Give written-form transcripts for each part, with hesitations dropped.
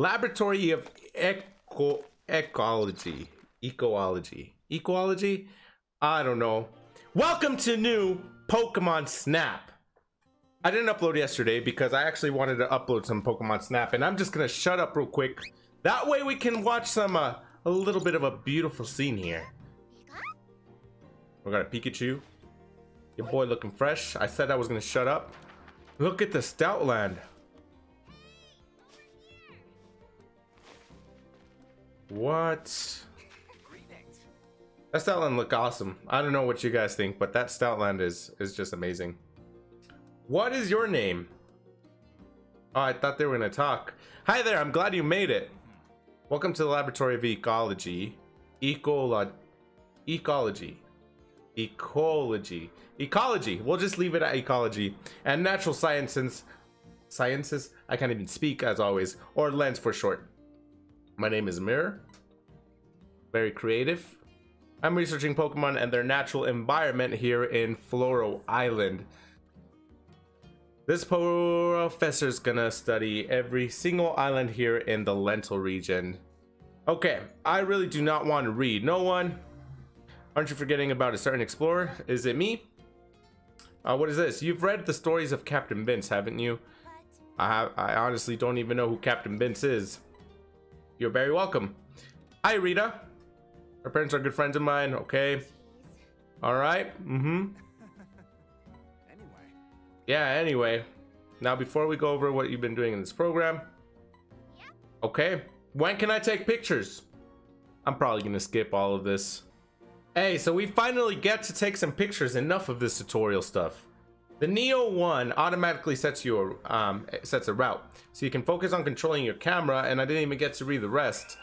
Laboratory of Ecology? I don't know. Welcome to new Pokemon Snap. I didn't upload yesterday because I actually wanted to upload some Pokemon Snap, and I'm just gonna shut up real quick. That way we can watch some a little bit of a beautiful scene here. We got a Pikachu. Your boy looking fresh. I said I was gonna shut up. Look at the Stoutland. What? That Stoutland look awesome. I don't know what you guys think, but that Stoutland is just amazing. What is your name? Oh, I thought they were gonna talk. Hi there, I'm glad you made it. Welcome to the Laboratory of Ecology. Ecology. We'll just leave it at ecology and natural sciences. I can't even speak as always, or lens for short. My name is Mirror. Very creative. I'm researching Pokemon and their natural environment here in Floro Island. This professor's gonna study every single island here in the Lental region. Okay, I really do not want to read. No one. Aren't you forgetting about a certain explorer? Is it me? What is this? You've read the stories of Captain Vince, haven't you? I honestly don't even know who Captain Vince is. You're very welcome. Hi, Rita. Her parents are good friends of mine. Okay. All right. Mm-hmm. Anyway. Yeah, anyway. Now, before we go over what you've been doing in this program. Okay. When can I take pictures? I'm probably going to skip all of this. Hey, so we finally get to take some pictures. Enough of this tutorial stuff. The Neo 1 automatically sets you sets a route, so you can focus on controlling your camera, and I didn't even get to read the rest.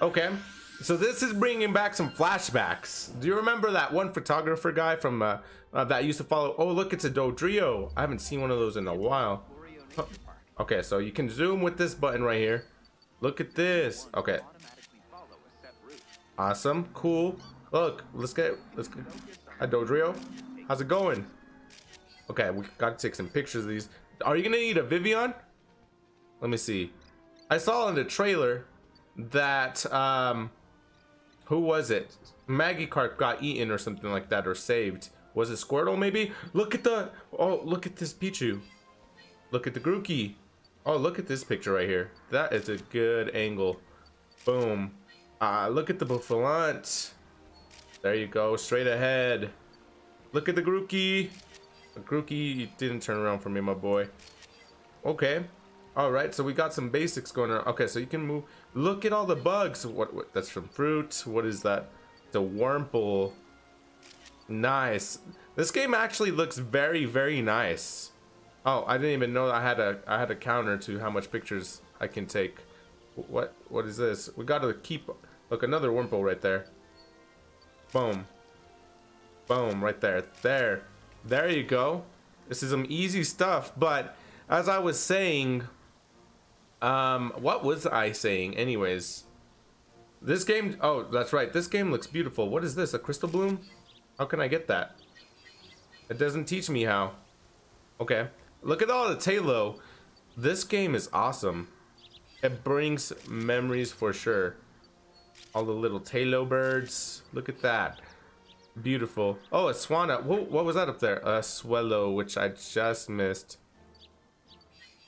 Okay, so this is bringing back some flashbacks. Do you remember that one photographer guy from that used to follow? Oh, look, it's a Dodrio. I haven't seen one of those in a while. Oh. Okay, so you can zoom with this button right here. Look at this. Okay. Awesome. Cool. Look, let's get a Dodrio. How's it going? Okay, we gotta take some pictures of these. Are you gonna need a Vivian? Let me see. I saw in the trailer that who was it? Magikarp got eaten or something like that, or saved. Was it Squirtle maybe? Look at the look at this Pichu. Look at the Grookey. Oh, look at this picture right here. That is a good angle. Boom. Look at the Bouffalant. There you go, straight ahead. Look at the Grookey. Grookey didn't turn around for me, my boy. Okay, all right, so we got some basics going on. Okay, so you can move. Look at all the bugs. What that's from fruit. What is that? The Wurmple. Nice. This game actually looks very, very nice. Oh, I didn't even know I had a counter to how much pictures I can take. What is this? We gotta keep. Look, another Wurmple right there. Boom, boom, right there. There you go. This is some easy stuff, but as I was saying, what was I saying anyways? This game, oh, that's right, this game looks beautiful. What is this, a crystal bloom? How can I get that? It doesn't teach me how. Okay, look at all the Taillow. This game is awesome. It brings memories for sure. All the little Taillow birds, look at that. Beautiful. Oh, a Swanna. Whoa, what was that up there? A Swellow, which I just missed.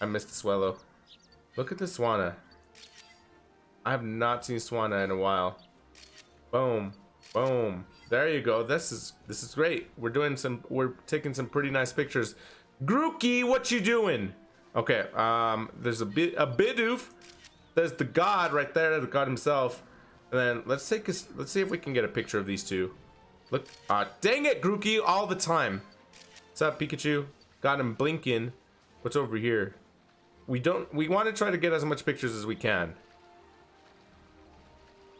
I missed the Swellow. Look at the Swanna. I have not seen Swanna in a while. Boom, boom. There you go. This is great. We're taking some pretty nice pictures. Grookey, what you doing? Okay. There's a Bidoof. There's the god right there, the god himself. And then let's see if we can get a picture of these two. Look, dang it, Grookey, all the time. What's up, Pikachu? Got him blinking. What's over here? We want to try to get as much pictures as we can.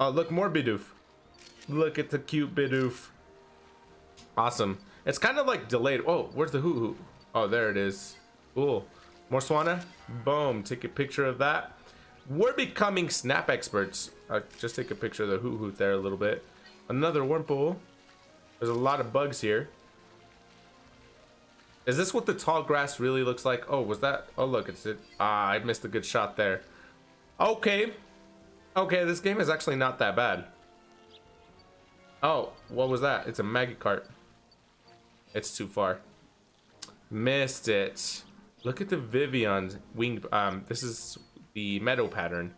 Oh, look, more Bidoof. Look at the cute Bidoof. Awesome. It's kind of like delayed. Oh, where's the hoo-hoo? Oh, there it is. Cool. More Swanna. Boom. Take a picture of that. We're becoming snap experts. Just take a picture of the hoo-hoo there a little bit. Another Wurmple. There's a lot of bugs here. Is this what the tall grass really looks like? Oh, was that? Oh, look, it's it. Ah, I missed a good shot there. Okay. Okay, this game is actually not that bad. Oh, what was that? It's a Magikarp. It's too far. Missed it. Look at the Vivian's wing. This is the meadow pattern.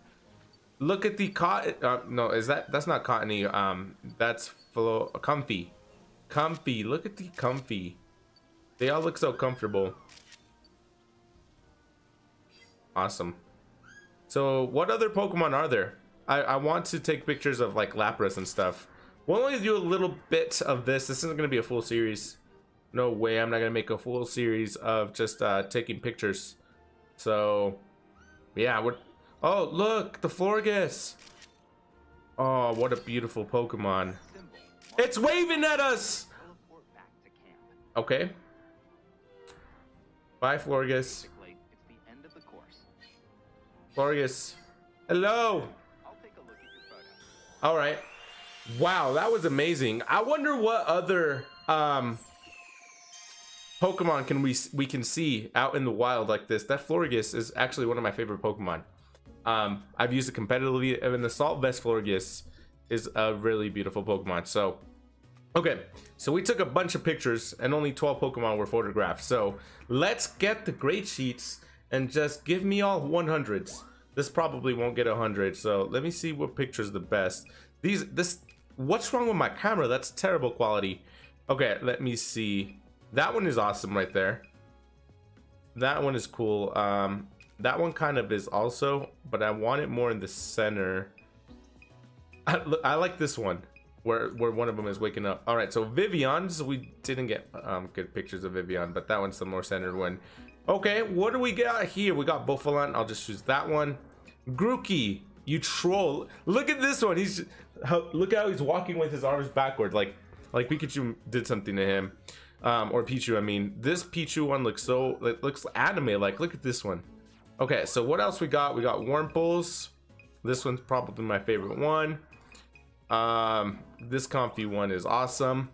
Look at the cotton. No, is that's not cottony. That's Comfey. Comfey. Look at the Comfey. They all look so comfortable. Awesome. So what other Pokemon are there? I want to take pictures of like Lapras and stuff. We'll only do a little bit of this. This isn't gonna be a full series. No way, I'm not gonna make a full series of just taking pictures. So yeah, we're... Oh, look, the Floragis. Oh, what a beautiful Pokemon. It's waving at us. Okay. Bye, Floragis. Floragis. Hello. All right. Wow, that was amazing. I wonder what other Pokemon can we can see out in the wild like this. That Floragis is actually one of my favorite Pokemon. I've used it competitively, and the Salt Vest Floragis is a really beautiful Pokemon. So, okay, so we took a bunch of pictures, and only 12 Pokemon were photographed. So let's get the grade sheets. And just give me all 100s. This probably won't get 100. So let me see what picture's the best. What's wrong with my camera? That's terrible quality. Okay, let me see. That one is awesome right there. That one is cool. That one kind of is also, but I want it more in the center. I like this one where one of them is waking up. All right, so Vivian's, we didn't get good pictures of Vivian, but that one's the more centered one. Okay, what do we got here? We got Bouffalant. I'll just choose that one. Grookey, you troll. Look at this one. He's... Look how he's walking with his arms backward. Like Pikachu did something to him. Or Pichu, I mean. This Pichu one looks so... It looks anime-like. Look at this one. Okay, so what else we got? We got Wurmples. This one's probably my favorite one. This Comfey one is awesome.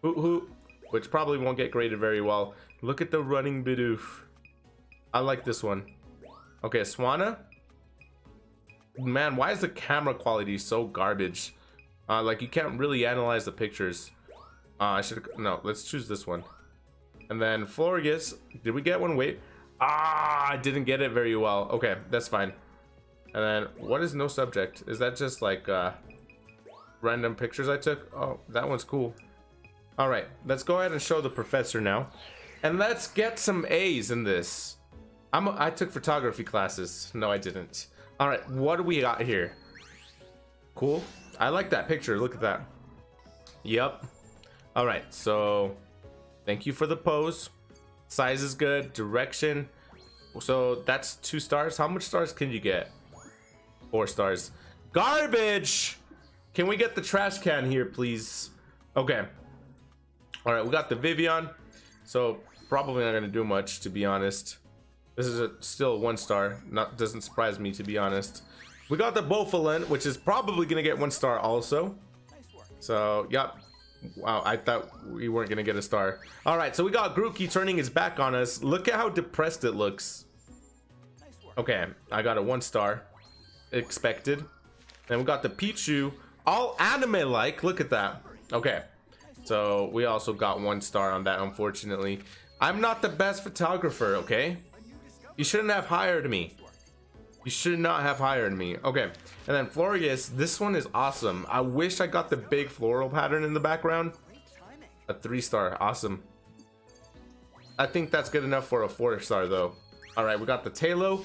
Hoo-hoo, which probably won't get graded very well. Look at the running Bidoof. I like this one. Okay, Swanna. Man, why is the camera quality so garbage? Like, you can't really analyze the pictures. I should... No, let's choose this one. And then Floragis. Did we get one? Wait. Ah, I didn't get it very well. Okay, that's fine. And then, what is no subject? Is that just, like, random pictures I took? Oh, that one's cool. All right, let's go ahead and show the professor now. And let's get some A's in this. I took photography classes. No, I didn't. All right, what do we got here? Cool. I like that picture. Look at that. Yep. All right, so thank you for the pose. Size is good. Direction. So that's 2 stars. How much stars can you get? 4 stars. Garbage! Can we get the trash can here, please? Okay. All right, we got the Vivian. So probably not gonna do much, to be honest. This is still 1 star. Doesn't surprise me, to be honest. We got the Bouffalant, which is probably gonna get 1 star also. So yep. Wow, I thought we weren't gonna get a star. All right, so we got Grookey turning his back on us. Look at how depressed it looks. Okay, I got a 1 star, expected. And we got the Pichu, all anime-like. Look at that. Okay. So we also got 1 star on that, unfortunately. I'm not the best photographer, okay? You shouldn't have hired me. You should not have hired me. Okay, and then Floragis, this one is awesome. I wish I got the big floral pattern in the background. A 3 star, awesome. I think that's good enough for a 4 star though. All right, we got the Taillow.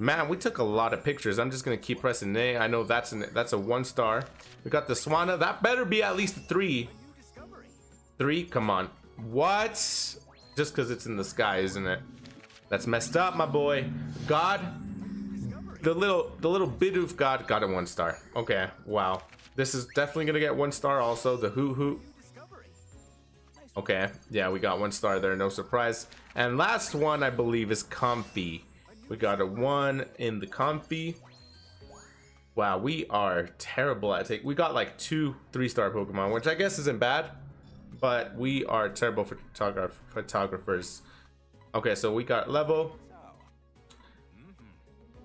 Man, we took a lot of pictures. I'm just gonna keep pressing A. I know that's a 1 star. We got the Swanna. That better be at least a 3. 3, come on. What? Just because it's in the sky, isn't it? That's messed up, my boy. God, the little Bidoof God got a 1 star. Okay, wow. This is definitely gonna get 1 star also. The hoo-hoo. Okay, yeah, we got 1 star there, no surprise. And last one, I believe, is Comfey. We got a 1 in the Comfey. Wow, we are terrible at taking. We got like 2 3-star Pokemon, which I guess isn't bad. But we are terrible photographers. Okay, so we got level.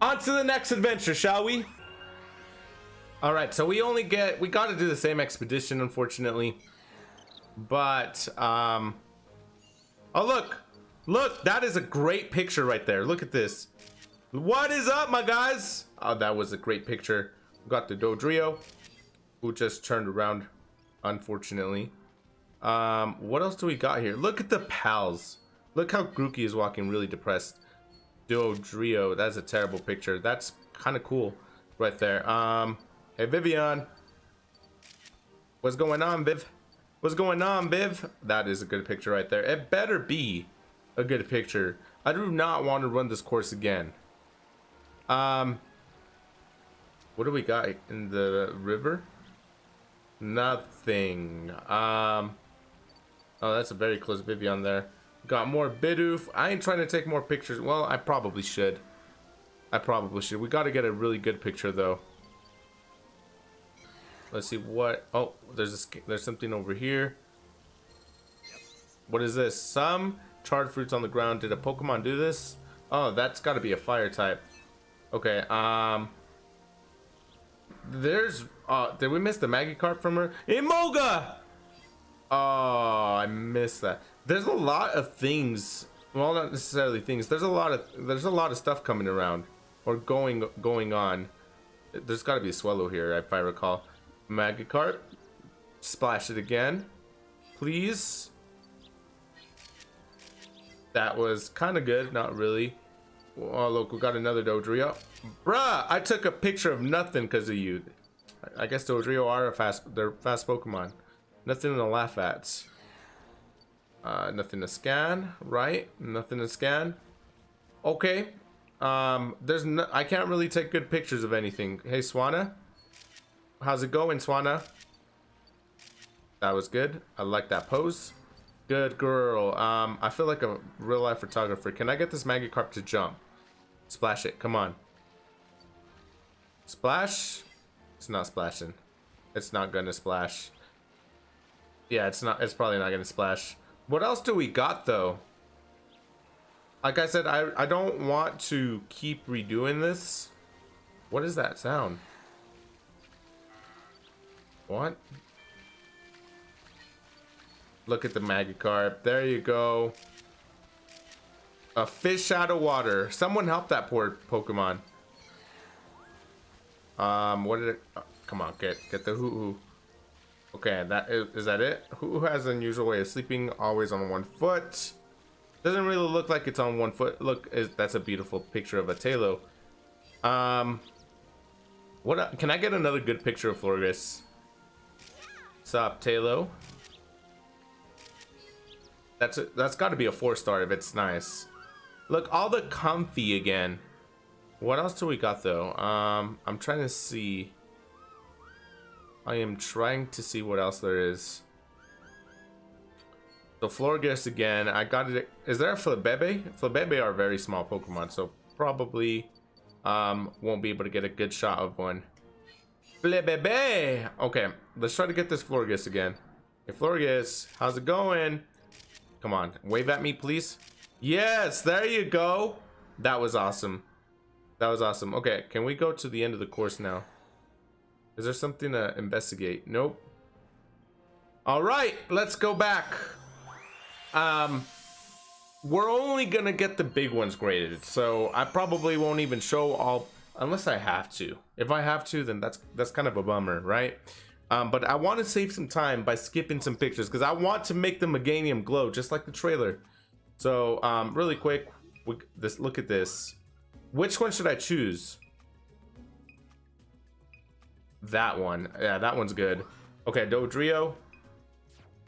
On to the next adventure, shall we? All right, so we got to do the same expedition, unfortunately. But oh, look, that is a great picture right there. Look at this. What is up, my guys? Oh, that was a great picture. We got the Dodrio, who just turned around, unfortunately. What else do we got here? Look at the pals. Look how Grookey is walking really depressed. Dodrio, that's a terrible picture. That's kind of cool right there. Hey, Vivian. What's going on, Viv? What's going on, Viv? That is a good picture right there. It better be a good picture. I do not want to run this course again. What do we got in the river? Nothing. Oh, that's a very close Vivian there. Got more Bidoof. I ain't trying to take more pictures. Well, I probably should. I probably should. We got to get a really good picture, though. Let's see what... Oh, there's something over here. What is this? Some charred fruits on the ground. Did a Pokemon do this? Oh, that's got to be a fire type. Okay, there's... did we miss the Magikarp from her? Emoga! Oh, I missed that. There's a lot of things. Well, not necessarily things. There's a lot of stuff coming around or going on. There's got to be a Swellow here, if I recall. Magikarp, splash it again, please. That was kind of good, not really. Oh, look, we got another Dodrio. Bruh, I took a picture of nothing because of you. I guess Dodrio are fast Pokemon. Nothing to laugh at. Nothing to scan, right? Nothing to scan. Okay. There's no, I can't really take good pictures of anything. Hey, Swanna. How's it going, Swanna? That was good. I like that pose. Good girl. I feel like a real life photographer. Can I get this Magikarp to jump? Splash it. Come on. Splash. It's not splashing. It's not gonna splash. Yeah, it's not. It's probably not gonna splash. What else do we got, though? Like I said, I don't want to keep redoing this. What is that sound? What? Look at the Magikarp. There you go. A fish out of water. Someone help that poor Pokemon. What did it... Oh, come on, get the hoo-hoo. Okay, that is that it? Who has an unusual way of sleeping, always on one foot? Doesn't really look like it's on one foot. Look, that's a beautiful picture of a Taillow. What can I get another good picture of Floragis? What's up, Taillow? That's got to be a 4-star if it's nice. Look, all the Comfey again. What else do we got, though? I'm trying to see. I am trying to see what else there is. The Florges again. I got it. Is there a Flabébé? Flabébé are very small Pokemon, so probably won't be able to get a good shot of one. Flabébé! Okay, let's try to get this Florges again. Hey, Florges, how's it going? Come on, wave at me, please. Yes, there you go. That was awesome. That was awesome. Okay, can we go to the end of the course now? Is there something to investigate? Nope. All right, let's go back. We're only going to get the big ones graded, so I probably won't even show all unless I have to. If I have to, then that's kind of a bummer, right? But I want to save some time by skipping some pictures because I want to make the Meganium glow just like the trailer. So really quick, look at this. Which one should I choose? That one. Yeah, that one's good. Okay, Dodrio.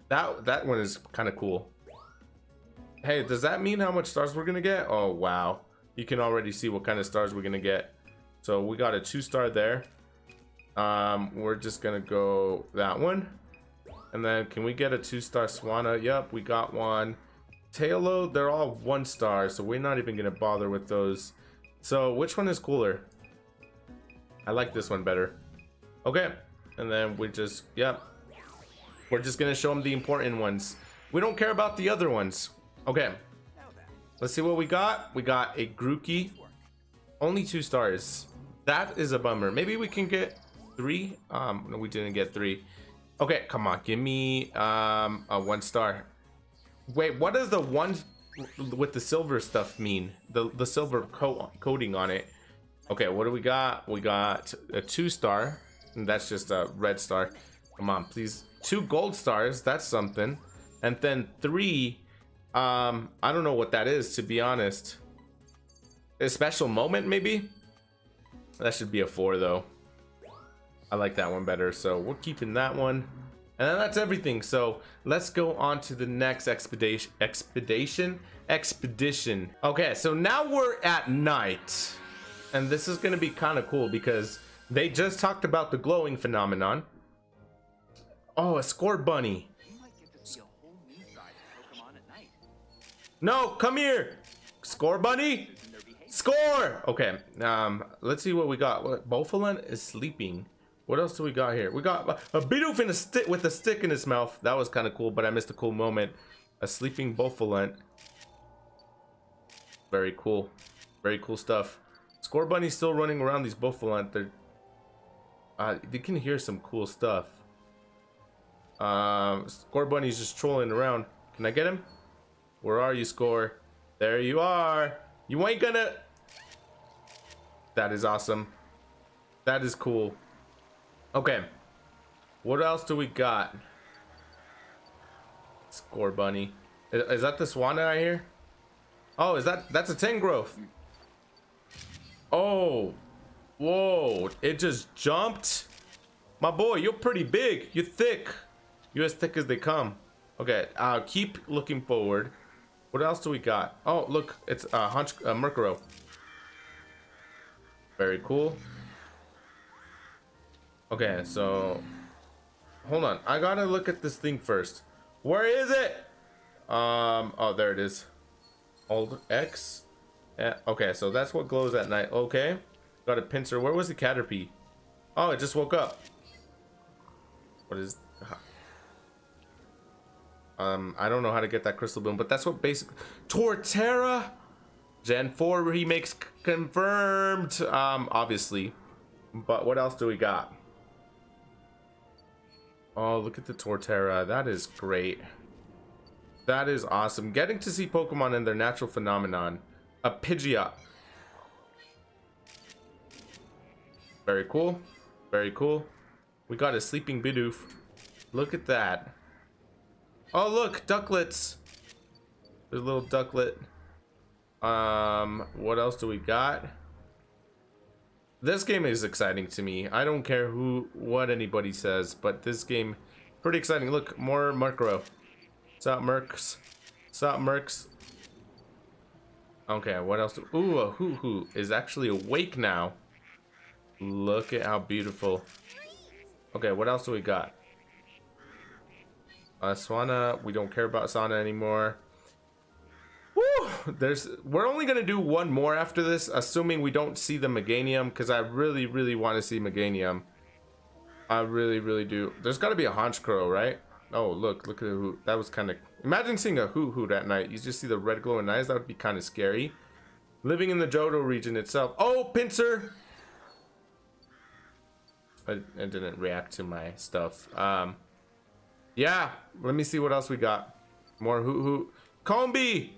That one is kind of cool. Hey, does that mean how much stars we're gonna get? Oh wow, you can already see what kind of stars we're gonna get. So we got a 2-star there. We're just gonna go that one. And then can we get a 2-star Swanna? Yep, we got one. Taillow, they're all 1-star, so we're not even gonna bother with those. So which one is cooler? I like this one better. Okay, and then we just, yep. We're just gonna show them the important ones. We don't care about the other ones. Okay, let's see what we got. We got a Grookey. Only 2 stars. That is a bummer. Maybe we can get 3. No, we didn't get 3. Okay, come on, give me a 1 star. Wait, what does the one with the silver stuff mean? The silver coating on it. Okay, what do we got? We got a 2 star, and that's just a red star. Come on, please. 2 gold stars, that's something. And then 3, I don't know what that is, to be honest. A special moment, maybe? That should be a 4 though. I like that one better, so we're keeping that one. And then that's everything, so let's go on to the next expedition. Okay, so now we're at night, and this is gonna be kind of cool because they just talked about the glowing phenomenon. Oh, a Scorbunny. No, come here, Scorbunny. Score. Okay, let's see what we got. Bouffalant is sleeping. What else do we got here? We got a Bidoof in a stick with a stick in his mouth. That was kind of cool, but I missed a cool moment. A sleeping Bouffalant. Very cool. Very cool stuff. Scorbunny's still running around these Bouffalant. They can hear some cool stuff. Scorbunny's just trolling around. Can I get him? Where are you, Score? There you are. You ain't gonna. That is awesome. That is cool. Okay, what else do we got? Scorbunny. Is that the Swanna I hear? Oh, that's a Tangrowth. Oh, whoa, it just jumped. My boy, you're pretty big, you're thick. You're as thick as they come. Okay, keep looking forward. What else do we got? Oh, look, it's Murkrow. Very cool. Okay, so hold on, I gotta look at this thing first. Where is it? Oh, there it is. Alt X. Okay, so that's what glows at night. Okay, got a Pinsir. Where was the Caterpie? Oh, it just woke up. What is I don't know how to get that crystal bloom, but that's what basically. Torterra Gen 4 remakes confirmed, obviously. But what else do we got? Oh, look at the Torterra. That is great. That is awesome. Getting to see Pokemon in their natural phenomenon. A Pidgeot. Very cool. Very cool. We got a sleeping Bidoof. Look at that. Oh, look. Ducklets. There's a little Ducklet. What else do we got? This game is exciting to me. I don't care what anybody says, but this game pretty exciting. Look, more Murkrow. Stop Murks. Stop Murks. Okay, what else? Ooh, a Hoo-Hoo is actually awake now. Look at how beautiful. Okay, what else do we got? Swanna, we don't care about Swanna anymore. We're only gonna do one more after this, assuming we don't see the Meganium, because I really want to see Meganium. I really do. There's got to be a Honchkrow, right? Oh, look at who that was. Kind of imagine seeing a Hoo-Hoo that night. You just see the red glowing eyes. That would be kind of scary. Living in the Johto region itself. Oh, Pinsir. I didn't react to my stuff. Yeah, let me see what else we got. More Hoo-Hoo. Combee,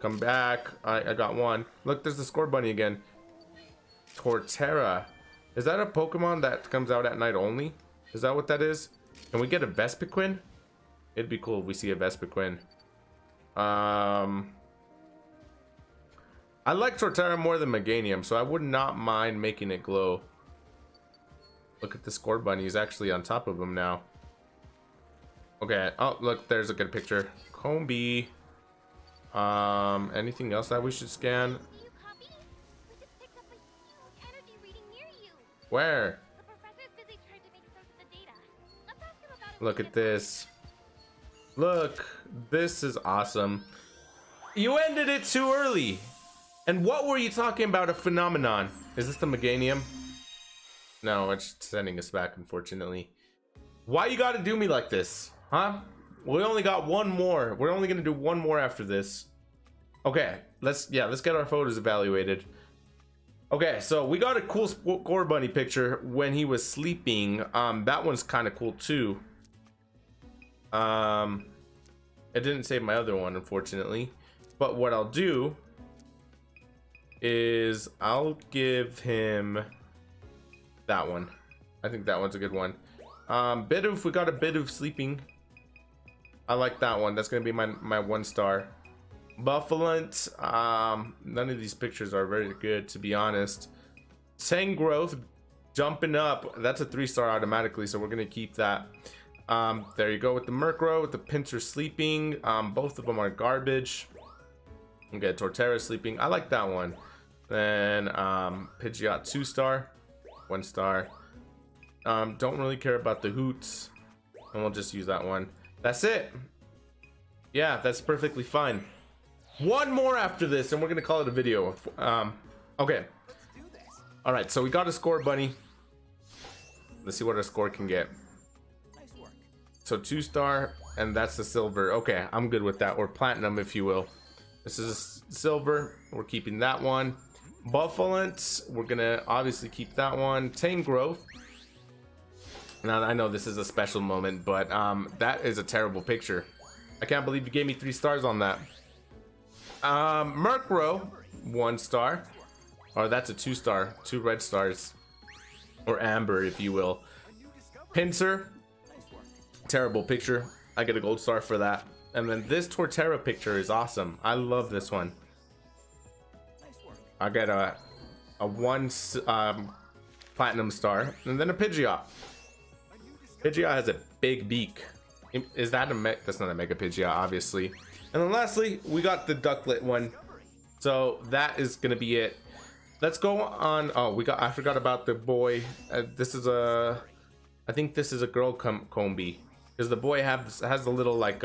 come back. I got one. Look, there's the Scorbunny again. Torterra. Is that a Pokemon that comes out at night only? Is that what that is? Can we get a Vespiquin? It'd be cool if we see a Vespiquin. I like Torterra more than Meganium, so I would not mind making it glow. Look at the Scorbunny. He's actually on top of him now. Okay. Oh, look, there's a good picture. Combee. Anything else that we should scan? Where? Look at this. Look, this is awesome. You ended it too early. And what were you talking about? A phenomenon. Is this the Meganium? No, it's sending us back, unfortunately. Why you gotta do me like this, huh? We only got one more. We're only gonna do one more after this. Okay, let's get our photos evaluated. Okay, so we got a cool Scorbunny picture when he was sleeping. That one's kind of cool too. It didn't save my other one, unfortunately. But what I'll do is I'll give him that one. I think that one's a good one. Bidoof, we got a Bidoof sleeping. I like that one. That's gonna be my one star. Bouffalant, none of these pictures are very good, to be honest. Tangrowth jumping up, that's a 3-star automatically, so we're gonna keep that. There you go with the Murkrow, with the Pinsir sleeping. Both of them are garbage. Okay, Torterra sleeping, I like that one. Then Pidgeot 2-star, 1-star. Don't really care about the Hoots, and we'll just use that one. That's it. Yeah, that's perfectly fine. One more after this and we're gonna call it a video. Okay, all right, so we got a Scorbunny. Let's see what our score can get. So 2-star, and that's the silver. Okay, I'm good with that, or platinum if you will. This is a silver, we're keeping that one. Bouffalant, we're gonna obviously keep that one. Tangrowth, now I know this is a special moment, but that is a terrible picture. I can't believe you gave me 3 stars on that. Murkrow, 1-star, or that's a 2-star, 2 red stars, or amber if you will. Pinsir, terrible picture, I get a gold star for that. And then this Torterra picture is awesome, I love this one. I get a 1 platinum star, and then a Pidgeot. Pidgeot has a big beak. Is that a mech? That's not a Mega Pidgeot, obviously. And then lastly, we got the Ducklett one. So that is gonna be it. Let's go on. Oh, I forgot about the boy. This is a, I think this is a girl Combee, because the boy has the little like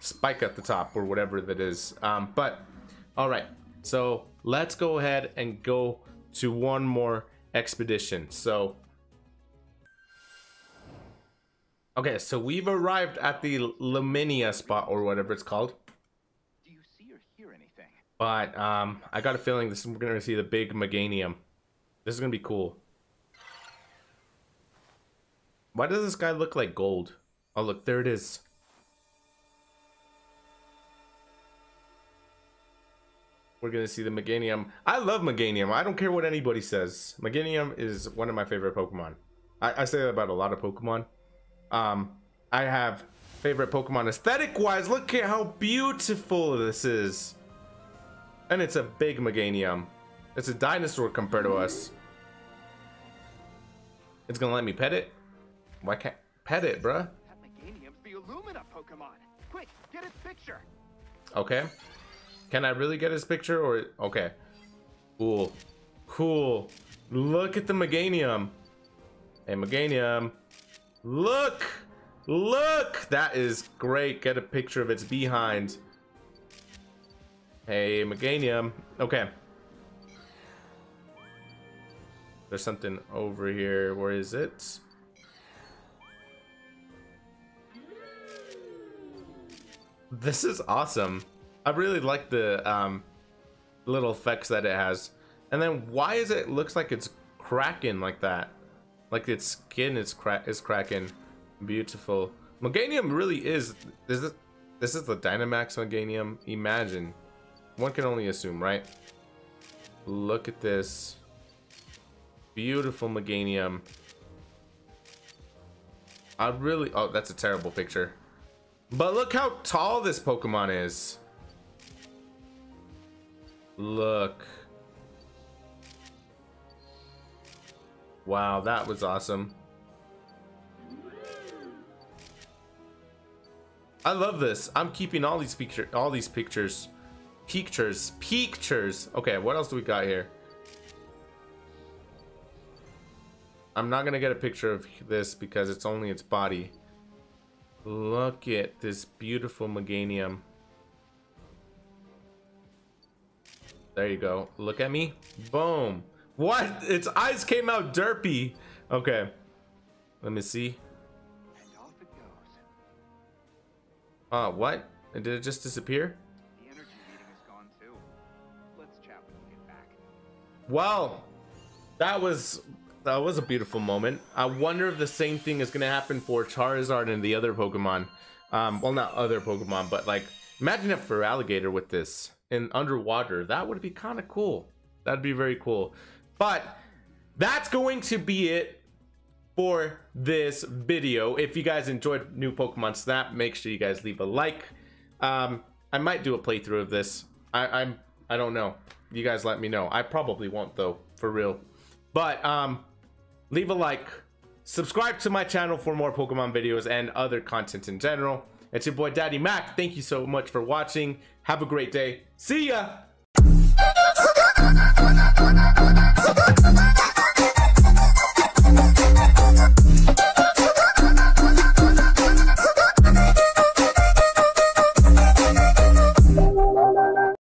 spike at the top or whatever that is. But all right, so let's go ahead and go to one more expedition. So okay, so we've arrived at the Laminia spot or whatever it's called. But I got a feeling we're gonna see the big Meganium. This is gonna be cool. Why does this guy look like gold? Oh look, there it is. We're gonna see the Meganium. I love Meganium. I don't care what anybody says. Meganium is one of my favorite Pokemon. I say that about a lot of Pokemon. I have favorite Pokemon aesthetic wise. Look at how beautiful this is. And it's a big Meganium. It's a dinosaur compared to us. It's gonna let me pet it? Why can't pet it, bruh? That Meganium's the Illumina Pokemon. Quick, get his picture. Okay. Can I really get his picture or okay. Cool. Cool. Look at the Meganium. Hey Meganium. Look! Look! That is great. Get a picture of its behind. Hey Meganium. Okay, there's something over here. Where is it? This is awesome. I really like the little effects that it has. And then why is it looks like it's cracking like that? Like its skin is cracking. Beautiful. Meganium really is. This is the Dynamax Meganium. Imagine. One can only assume, right? Look at this beautiful Meganium. I really, oh, that's a terrible picture, but look how tall this Pokemon is. Look. Wow, that was awesome. I love this. I'm keeping all these pictures. Okay, what else do we got here? I'm not gonna get a picture of this because it's only its body. Look at this beautiful Meganium. There you go. Look at me. Boom. What? Its eyes came out derpy. Okay, let me see. What? Did it just disappear? Well, That was a beautiful moment. I wonder if the same thing is going to happen for Charizard and the other Pokemon. Well, not other Pokemon, but like, imagine if Feraligatr with this in underwater. That would be kind of cool. That'd be very cool. But that's going to be it for this video. If you guys enjoyed new Pokemon Snap, make sure you guys leave a like. I might do a playthrough of this. I don't know. You guys let me know. I probably won't though, for real. But leave a like, subscribe to my channel for more Pokemon videos and other content in general. It's your boy Daddy Mac. Thank you so much for watching. Have a great day. See ya.